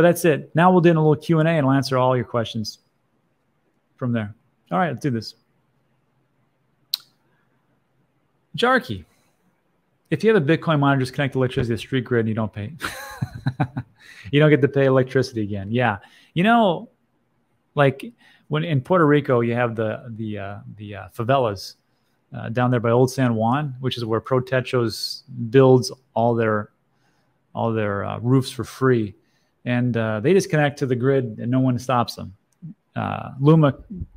But that's it. Now we'll do a little Q&A and I'll answer all your questions from there. All right, let's do this. Jarky, if you have a Bitcoin miner, just connect electricity to the street grid and you don't pay. You don't get to pay electricity again. Yeah. You know, like when in Puerto Rico, you have the favelas down there by Old San Juan, which is where Protechos builds all their roofs for free. And they just connect to the grid and no one stops them. Luma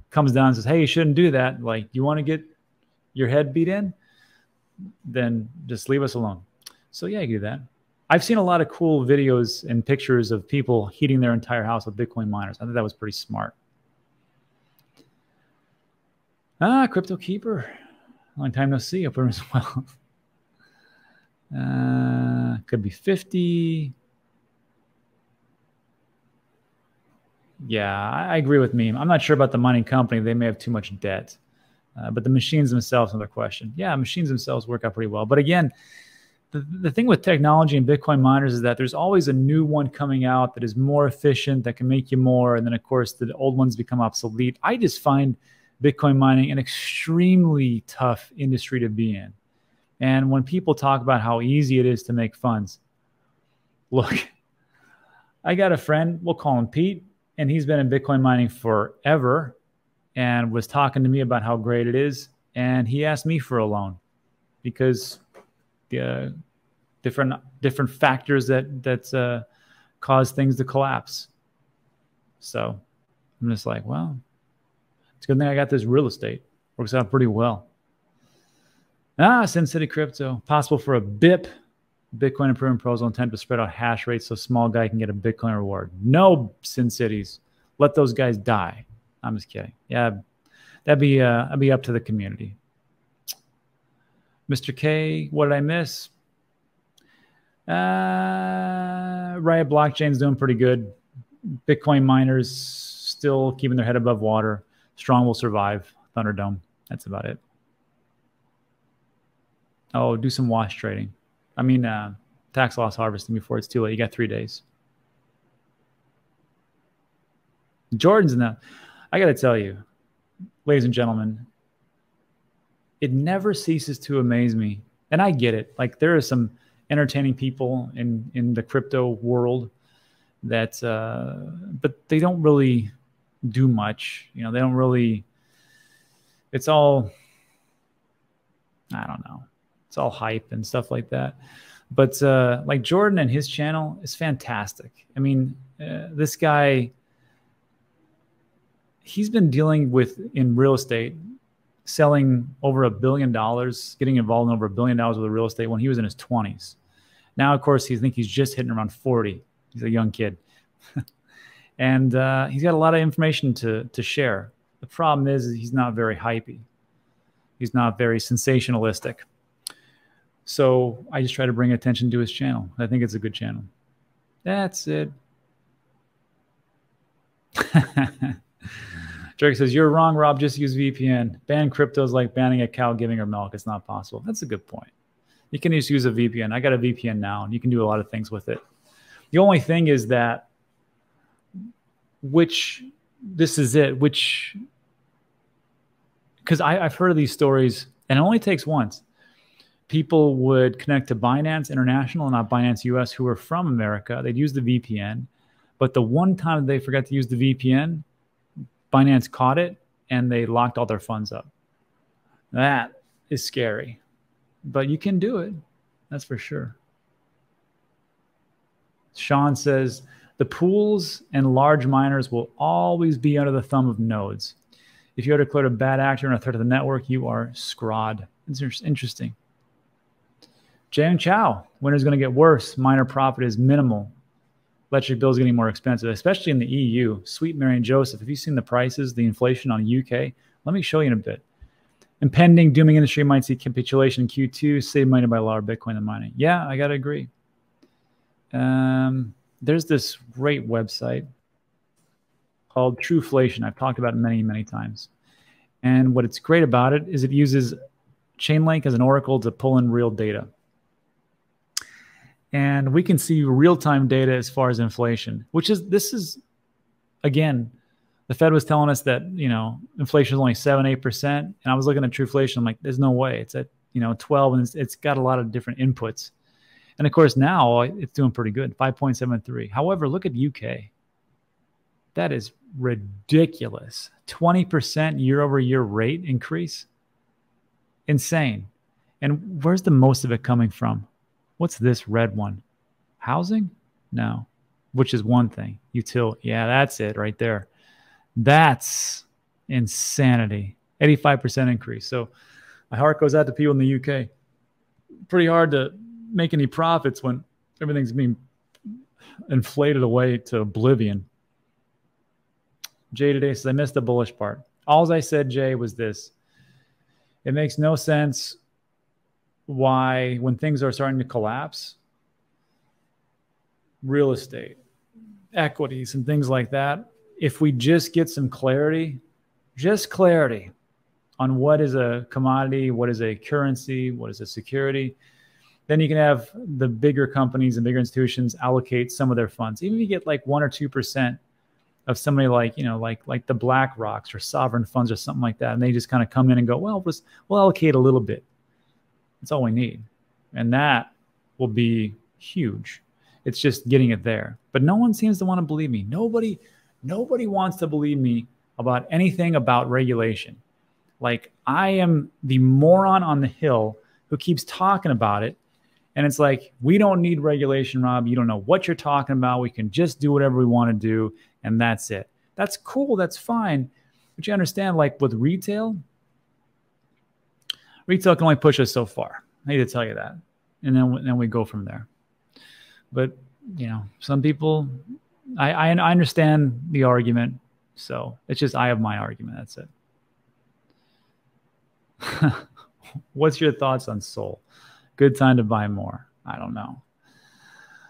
comes down and says, hey, you shouldn't do that. Like, you want to get your head beat in? Then just leave us alone. So yeah, you do that. I've seen a lot of cool videos and pictures of people heating their entire house with Bitcoin miners. I thought that was pretty smart. Ah, Crypto Keeper. Long time no see. Up there as well. Could be 50. Yeah, I agree with Meme. I'm not sure about the mining company. They may have too much debt. But the machines themselves, another question. Yeah, machines themselves work out pretty well. But again, the thing with technology and Bitcoin miners is that there's always a new one coming out that is more efficient, that can make you more. And then, of course, the old ones become obsolete. I just find Bitcoin mining an extremely tough industry to be in. And when people talk about how easy it is to make funds, look, I got a friend, we'll call him Pete, and he's been in Bitcoin mining forever and was talking to me about how great it is. And he asked me for a loan because the different factors that cause things to collapse. So I'm just like, well, it's a good thing I got this real estate. Works out pretty well. Ah, Sin City Crypto. Possible for a BIP. Bitcoin improvement proposal intent to spread out hash rates so small guy can get a Bitcoin reward. No, Sin Cities. Let those guys die. I'm just kidding. Yeah, that'd be up to the community. Mr. K, what did I miss? Riot Blockchain's doing pretty good. Bitcoin miners still keeping their head above water. Strong will survive. Thunderdome. That's about it. Oh, do some wash trading. I mean, tax loss harvesting before it's too late. You got 3 days. Jordan's in that. I got to tell you, ladies and gentlemen, it never ceases to amaze me. And I get it. Like, there are some entertaining people in the crypto world that, but they don't really do much. You know, they don't really, it's all, I don't know. It's all hype and stuff like that. But like Jordan and his channel is fantastic. I mean, this guy, he's been dealing with in real estate, selling over $1 billion, getting involved in over $1 billion with real estate when he was in his 20s. Now, of course, he thinks he's just hitting around 40. He's a young kid. And he's got a lot of information to share. The problem is he's not very hypey. He's not very sensationalistic. So I just try to bring attention to his channel. I think it's a good channel. That's it. Drake says, you're wrong, Rob. Just use VPN. Ban cryptos like banning a cow giving her milk. It's not possible. That's a good point. You can just use a VPN. I got a VPN now, and you can do a lot of things with it. The only thing is that which because I've heard of these stories, and it only takes once. People would connect to Binance International, not Binance US, who are from America. They'd use the VPN. But the one time they forgot to use the VPN, Binance caught it, and they locked all their funds up. That is scary. But you can do it. That's for sure. Sean says, the pools and large miners will always be under the thumb of nodes. If you are declared a bad actor and a threat to the network, you are scrod. It's interesting. Jam Chow, winter's going to get worse. Miner profit is minimal. Electric bills getting more expensive, especially in the EU. Sweet Mary and Joseph, have you seen the prices, the inflation on UK? Let me show you in a bit. Impending dooming industry might see capitulation in Q2. Save money by lower Bitcoin than mining. Yeah, I got to agree. There's this great website called Trueflation. I've talked about it many, many times. And what's great about it is it uses Chainlink as an oracle to pull in real data. and we can see real-time data as far as inflation, which is, this is, again, the Fed was telling us that, you know, inflation is only 7-8%, and I was looking at Trueflation, I'm like, there's no way. It's at, you know, 12, and it's got a lot of different inputs. And of course, now it's doing pretty good, 5.73. However, look at UK. That is ridiculous. 20% year-over-year rate increase. Insane. And where's the most of it coming from? What's this red one? Housing? No. Which is one thing. Utility. Yeah, that's it right there. That's insanity. 85% increase. So my heart goes out to people in the UK. Pretty hard to make any profits when everything's being inflated away to oblivion. Jay today says, I missed the bullish part. All I said, Jay, was this. It makes no sense why, when things are starting to collapse, real estate, equities, and things like that, if we just get some clarity, just clarity on what is a commodity, what is a currency, what is a security, then you can have the bigger companies and bigger institutions allocate some of their funds. Even if you get like 1 or 2% of somebody like, you know, like the Black Rocks or sovereign funds or something like that, and they just kind of come in and go, well, we'll allocate a little bit. That's all we need. And that will be huge. It's just getting it there. But no one seems to want to believe me. Nobody wants to believe me about anything about regulation. Like, I am the moron on the hill who keeps talking about it. And it's like, we don't need regulation, Rob. You don't know what you're talking about. We can just do whatever we want to do, and that's it. That's cool. That's fine. But you understand, like with retail, retail can only push us so far. I need to tell you that. And then we go from there. But, you know, some people, I understand the argument. So it's just, I have my argument. That's it. What's your thoughts on Soul? Good time to buy more. I don't know.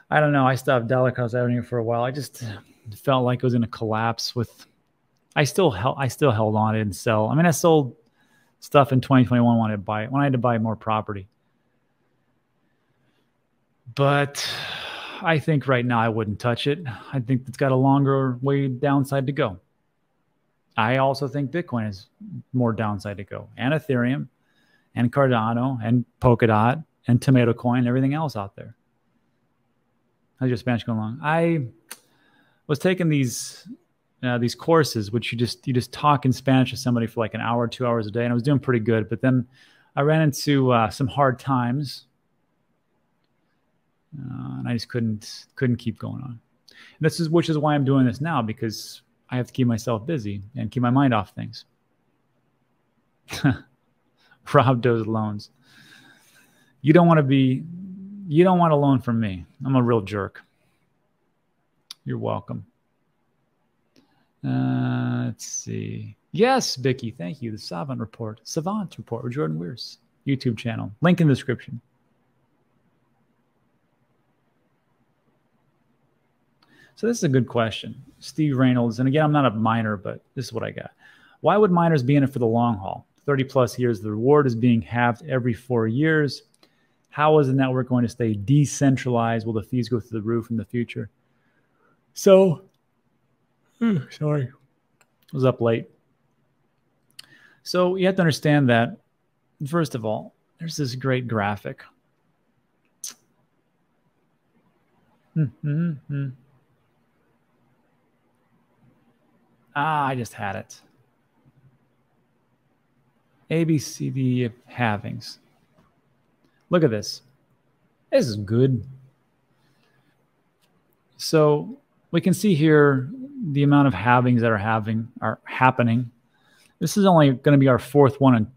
I stopped Dollar Cost Avenue for a while. I just felt like it was going to collapse with, I still held on. I didn't sell. I mean, I sold stuff in 2021 when I had to buy more property. But I think right now I wouldn't touch it. I think it's got a longer way downside to go. I also think Bitcoin is more downside to go, and Ethereum and Cardano and Polkadot and TomatoCoin and everything else out there. How's your Spanish going along? I was taking these courses, which you just talk in Spanish to somebody for like an hour, 2 hours a day, and I was doing pretty good. But then I ran into some hard times, and I just couldn't keep going on. And which is why I'm doing this now, because I have to keep myself busy and keep my mind off things. Rob does loans. You don't want a loan from me. I'm a real jerk. You're welcome. Let's see. Yes, Vicky, thank you. The Savant Report with Jordan Weir's YouTube channel. Link in the description. So this is a good question. Steve Reynolds, and again, I'm not a miner, but this is what I got. Why would miners be in it for the long haul? 30 plus years, the reward is being halved every 4 years. How is the network going to stay decentralized? Will the fees go through the roof in the future? So, sorry, I was up late. So you have to understand that, first of all, there's this great graphic. Ah, I just had it. ABCD halvings. Look at this. This is good. So we can see here the amount of halvings that are happening. This is only going to be our fourth one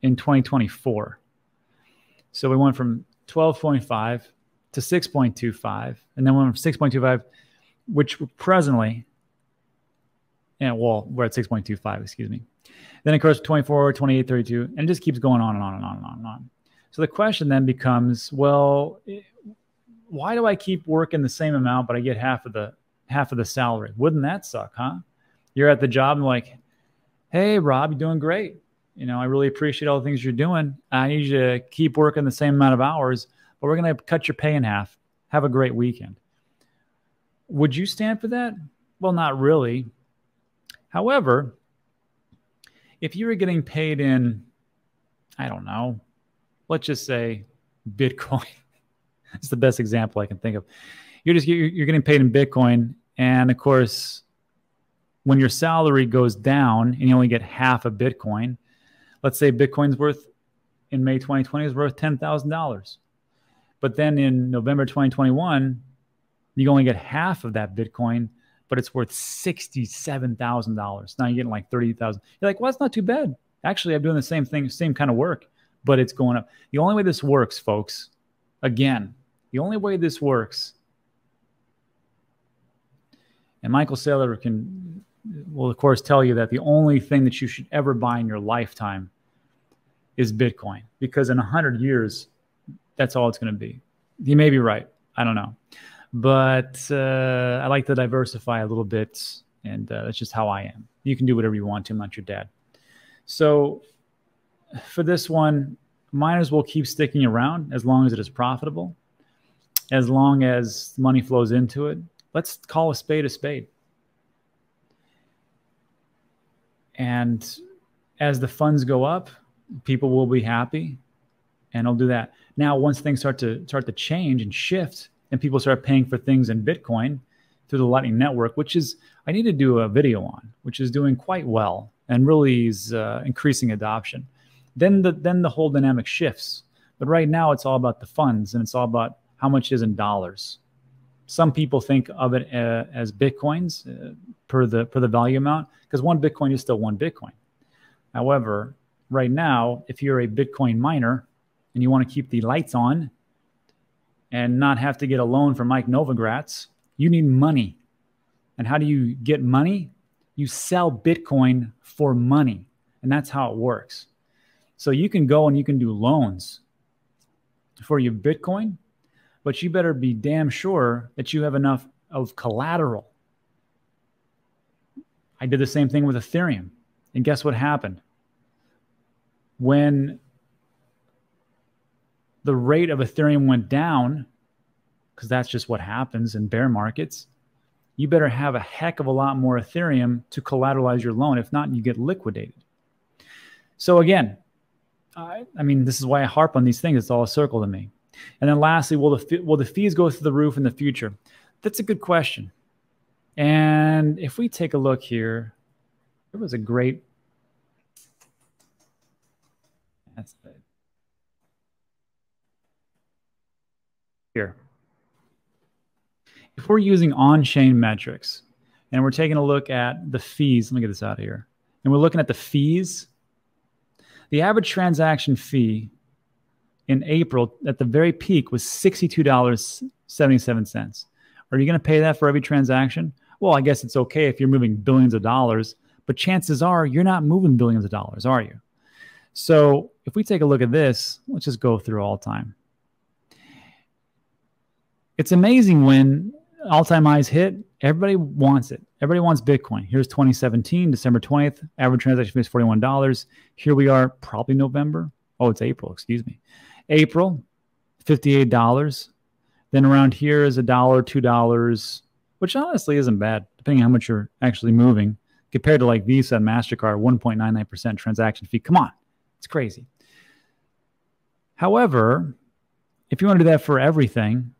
in 2024. So we went from 12.5 to 6.25, and then we went from 6.25, which presently, and well, we're at 6.25, excuse me. Then, of course, 24, 28, 32, and it just keeps going on and on and on and on and on. So the question then becomes, well, why do I keep working the same amount, but I get half of the salary? Wouldn't that suck, huh? You're at the job and like, hey, Rob, you're doing great. You know, I really appreciate all the things you're doing. I need you to keep working the same amount of hours, but we're going to cut your pay in half. Have a great weekend. Would you stand for that? Well, not really. However, if you were getting paid in, I don't know, let's just say Bitcoin. That's the best example I can think of. You're getting paid in Bitcoin, and of course, when your salary goes down and you only get half a Bitcoin, let's say Bitcoin's worth in May 2020 is worth $10,000, but then in November 2021, you only get half of that Bitcoin, but it's worth $67,000. Now you're getting like $30,000. You're like, well, that's not too bad. Actually, I'm doing the same thing, same kind of work, but it's going up. The only way this works, folks, again, the only way this works, and Michael Saylor will of course tell you that the only thing that you should ever buy in your lifetime is Bitcoin, because in 100 years, that's all it's going to be. He may be right. I don't know. But I like to diversify a little bit, and that's just how I am. You can do whatever you want to. I'm not your dad. So for this one, miners will keep sticking around as long as it is profitable, as long as money flows into it. Let's call a spade a spade. And as the funds go up, people will be happy, and they'll do that. Now, once things start to change and shift, and people start paying for things in Bitcoin through the Lightning Network, which is, I need to do a video on, which is doing quite well and really is increasing adoption. Then the whole dynamic shifts. But right now, it's all about the funds, and it's all about how much is in dollars. Some people think of it as Bitcoins per the value amount, because one Bitcoin is still one Bitcoin. However, right now, if you're a Bitcoin miner and you want to keep the lights on and not have to get a loan from Mike Novogratz, you need money. And how do you get money? You sell Bitcoin for money, and that's how it works. So you can go and you can do loans for your Bitcoin, but you better be damn sure that you have enough of collateral. I did the same thing with Ethereum, and guess what happened? When the rate of Ethereum went down, because that's just what happens in bear markets, you better have a heck of a lot more Ethereum to collateralize your loan. If not, you get liquidated. So again, I mean, this is why I harp on these things. It's all a circle to me. And then lastly, will the fees go through the roof in the future? That's a good question. And if we take a look here, there was a great... That's it. Here. If we're using on-chain metrics and we're taking a look at the fees, let me get this out of here, and we're looking at the fees, the average transaction fee in April at the very peak was $62.77. Are you going to pay that for every transaction? Well, I guess it's okay if you're moving billions of dollars, but chances are you're not moving billions of dollars, are you? So if we take a look at this, let's just go through all-time. It's amazing when all-time highs hit, everybody wants it. Everybody wants Bitcoin. Here's 2017, December 20th, average transaction fee is $41. Here we are, probably November. Oh, it's April, excuse me. April, $58. Then around here is $1, $2, which honestly isn't bad, depending on how much you're actually moving, compared to like Visa and MasterCard, 1.99% transaction fee. Come on, it's crazy. However, if you want to do that for everything,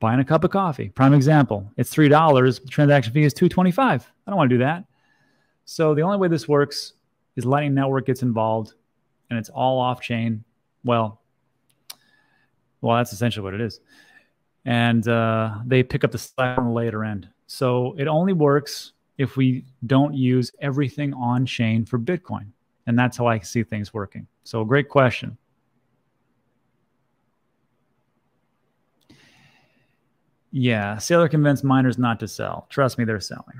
buying a cup of coffee, prime example, it's $3, the transaction fee is $2.25. I don't want to do that. So the only way this works is Lightning Network gets involved, and it's all off-chain. Well, that's essentially what it is. And they pick up the slack on the later end. So it only works if we don't use everything on-chain for Bitcoin. And that's how I see things working. So great question. Yeah, Saylor convinced miners not to sell. Trust me, they're selling.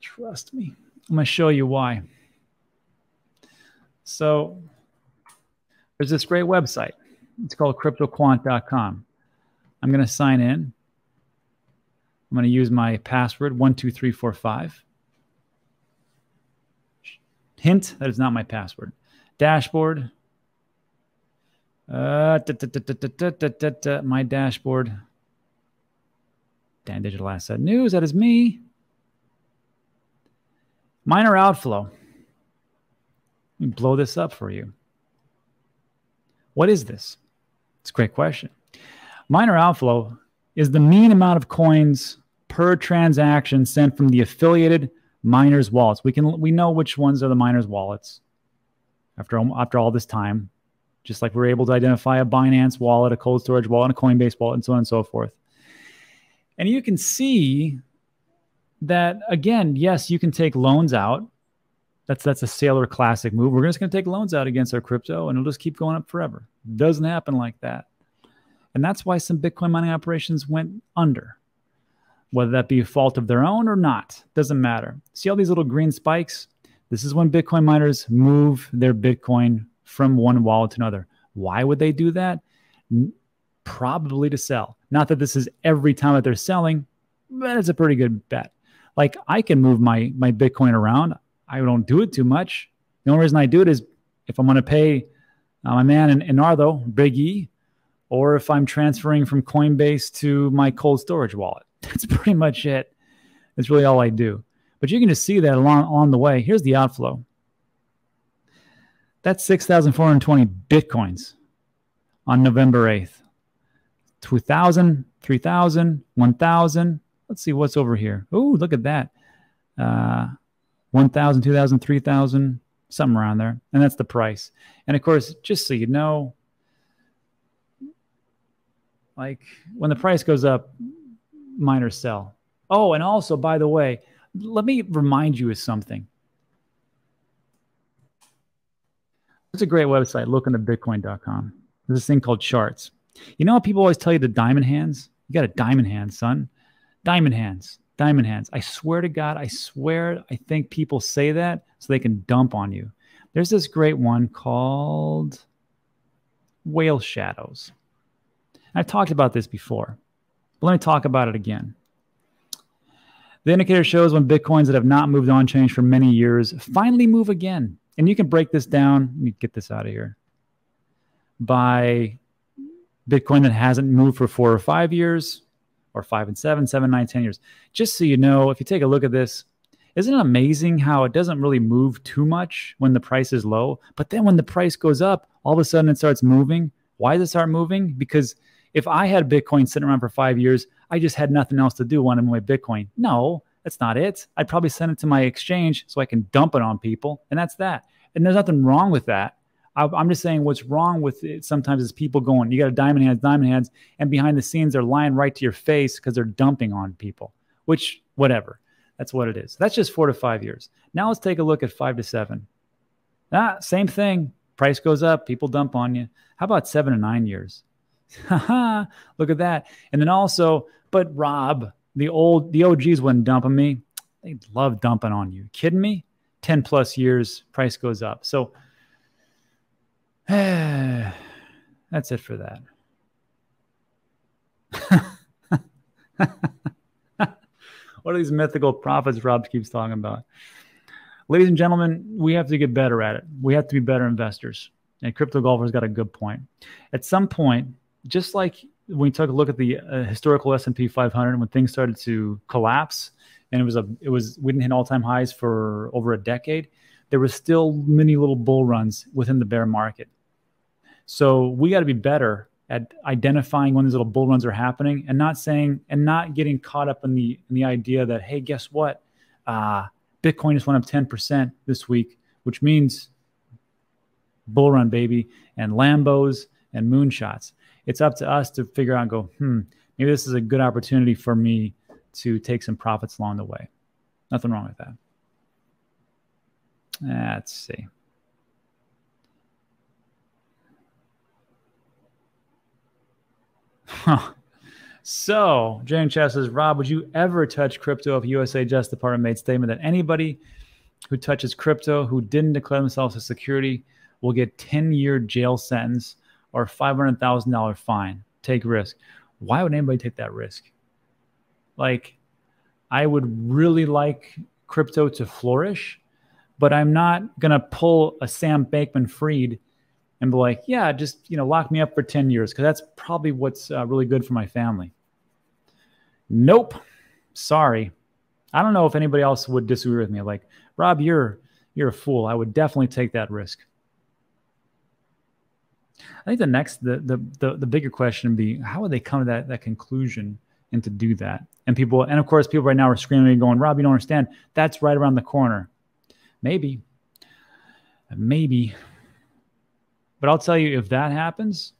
Trust me. I'm going to show you why. So there's this great website. It's called CryptoQuant.com. I'm going to sign in. I'm going to use my password, 12345. Hint, that is not my password. Dashboard. My dashboard. Dan Digital Asset News. That is me. Minor outflow. Let me blow this up for you. What is this? It's a great question. Minor outflow is the mean amount of coins per transaction sent from the affiliated miners' wallets. We know which ones are the miners' wallets after all this time, just like we were able to identify a Binance wallet, a cold storage wallet, and a Coinbase wallet, and so on and so forth. And you can see that, again, yes, you can take loans out. That's a Saylor classic move. We're just going to take loans out against our crypto, and it'll just keep going up forever. Doesn't happen like that. And that's why some Bitcoin mining operations went under, whether that be a fault of their own or not. Doesn't matter. See all these little green spikes? This is when Bitcoin miners move their Bitcoin from one wallet to another. Why would they do that? Probably to sell. Not that this is every time that they're selling, but it's a pretty good bet. Like, I can move my Bitcoin around. I don't do it too much. The only reason I do it is if I'm going to pay my man in Ardo, Big E, or if I'm transferring from Coinbase to my cold storage wallet. That's pretty much it. That's really all I do. But you can just see that along the way. Here's the outflow. That's 6,420 Bitcoins on November 8th. 2,000, 3,000, 1,000. Let's see what's over here. Ooh, look at that. 1,000, 2,000, 3,000, something around there. And that's the price. And of course, just so you know, like, when the price goes up, miners sell. Oh, and also, by the way, let me remind you of something. It's a great website. Look into Bitcoin.com. There's this thing called charts. You know how people always tell you the diamond hands? You got a diamond hand, son. Diamond hands. Diamond hands. I swear to God, I swear, I think people say that so they can dump on you. There's this great one called Whale Shadows. I've talked about this before, but let me talk about it again. The indicator shows when Bitcoins that have not moved on change for many years finally move again. And you can break this down. Let me get this out of here. By Bitcoin that hasn't moved for 4 or 5 years, or 5 and 7, 7, 9, 10 years. Just so you know, if you take a look at this, isn't it amazing how it doesn't really move too much when the price is low? But then when the price goes up, all of a sudden it starts moving. Why does it start moving? Because if I had Bitcoin sitting around for 5 years, I just had nothing else to do when I'm away Bitcoin. No, that's not it. I'd probably send it to my exchange so I can dump it on people, and that's that. And there's nothing wrong with that. I'm just saying what's wrong with it sometimes is people going, you got a diamond hands, and behind the scenes they're lying right to your face because they're dumping on people, which, whatever. That's what it is. That's just 4 to 5 years. Now let's take a look at 5 to 7. Same thing. Price goes up, people dump on you. How about 7 and 9 years? Haha, look at that. And then also, but Rob, the OGs wouldn't dump on me. They love dumping on you. Kidding me? 10 plus years, price goes up. So that's it for that. What are these mythical profits Rob keeps talking about? Ladies and gentlemen, we have to get better at it. We have to be better investors. And Crypto Golfer's got a good point. At some point, just like when we took a look at the historical S&P 500 when things started to collapse, and we didn't hit all-time highs for over a decade, there were still many little bull runs within the bear market. So we got to be better at identifying when these little bull runs are happening, and not getting caught up in the idea that, hey, guess what? Bitcoin just went up 10% this week, which means bull run, baby, and Lambos and moonshots. It's up to us to figure out and go, maybe this is a good opportunity for me to take some profits along the way. Nothing wrong with that. Let's see. Huh. So, Jane Chess says, Rob, would you ever touch crypto if USA Justice Department made a statement that anybody who touches crypto who didn't declare themselves a security will get a 10-year jail sentence or $500,000 fine? Take risk. Why would anybody take that risk? Like, I would really like crypto to flourish, but I'm not going to pull a Sam Bankman Freed and be like, yeah, just, you know, lock me up for 10 years because that's probably what's really good for my family. Nope. Sorry. I don't know if anybody else would disagree with me. Like, Rob, you're a fool. I would definitely take that risk. I think the next, the bigger question would be, how would they come to that conclusion and to do that? And people, and of course, people right now are screaming and going, Rob, you don't understand. That's right around the corner. Maybe, maybe. But I'll tell you, if that happens,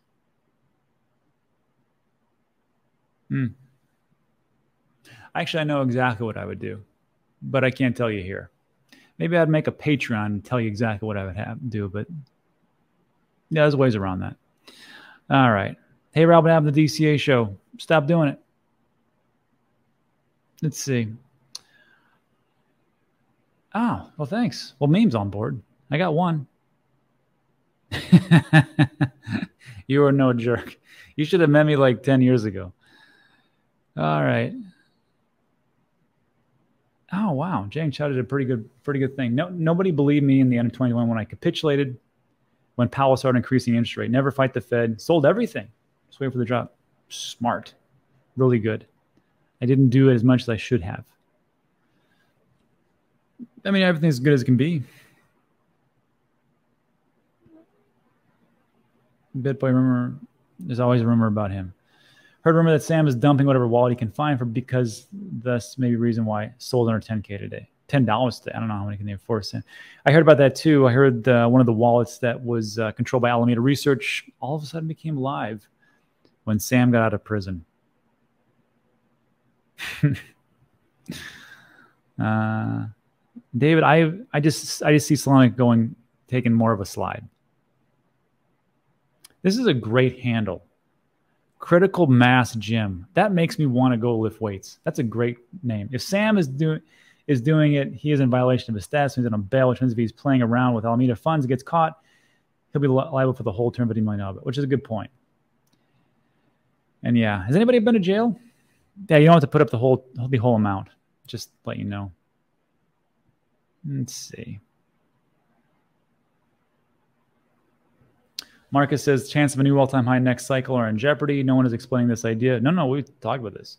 actually, I know exactly what I would do, but I can't tell you here. Maybe I'd make a Patreon and tell you exactly what I would do, but yeah, there's ways around that. All right. Hey, Rob, what happened to the DCA show? Stop doing it. Let's see. Oh, well, thanks. Well, meme's on board. I got one. You are no jerk. You should have met me like 10 years ago. All right. Oh, wow. Jang Chow did a pretty good thing. No, nobody believed me in the end of 2021 when I capitulated, when Powell started increasing interest rate. Never fight the Fed. Sold everything. Just wait for the drop. Smart. Really good. I didn't do it as much as I should have. I mean, everything's as good as it can be. BitBoy rumor, there's always a rumor about him. Heard rumor that Sam is dumping whatever wallet he can find for, because that's maybe reason why sold under 10K today. $10 today. I don't know how many can they afford. Sam, I heard about that too. I heard one of the wallets that was controlled by Alameda Research all of a sudden became live when Sam got out of prison. David, I just see Solana taking more of a slide. This is a great handle. Critical Mass Gym. That makes me want to go lift weights. That's a great name. If Sam is doing it, he is in violation of his stats. He's on bail, which means if he's playing around with Alameda funds, gets caught, he'll be liable for the whole term, but he might not, which is a good point. And yeah, has anybody been to jail? Yeah, you don't have to put up the whole amount. Just let you know. Let's see. Marcus says, chance of a new all-time high next cycle are in jeopardy. No one is explaining this idea. No, we talked about this.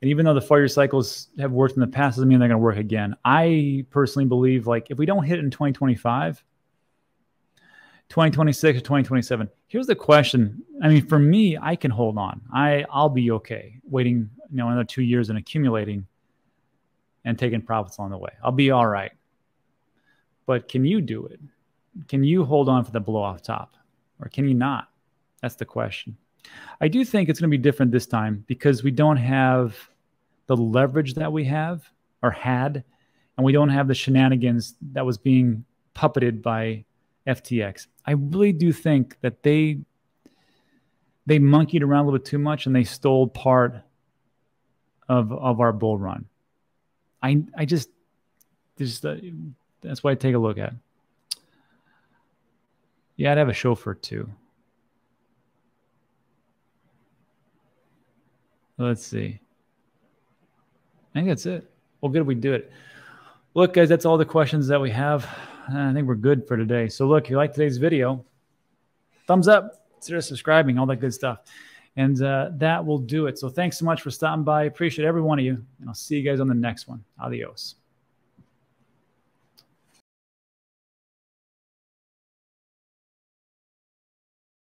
And even though the four-year cycles have worked in the past, doesn't mean they're going to work again. I personally believe, like, if we don't hit it in 2025, 2026, or 2027, here's the question. I mean, for me, I can hold on. I'll be okay waiting, you know, another 2 years and accumulating and taking profits along the way. I'll be all right. But can you do it? Can you hold on for the blow-off top? Or can you not? That's the question. I do think it's going to be different this time because we don't have the leverage that we have or had, and we don't have the shenanigans that was being puppeted by FTX. I really do think that they monkeyed around a little bit too much and they stole part of our bull run. I just that's why I take a look at it. Yeah, I'd have a chauffeur too. Let's see. I think that's it. Well, good, we do it. Look, guys, that's all the questions that we have. I think we're good for today. So look, if you like today's video, thumbs up, consider subscribing, all that good stuff. And that will do it. So thanks so much for stopping by. Appreciate every one of you. And I'll see you guys on the next one. Adios.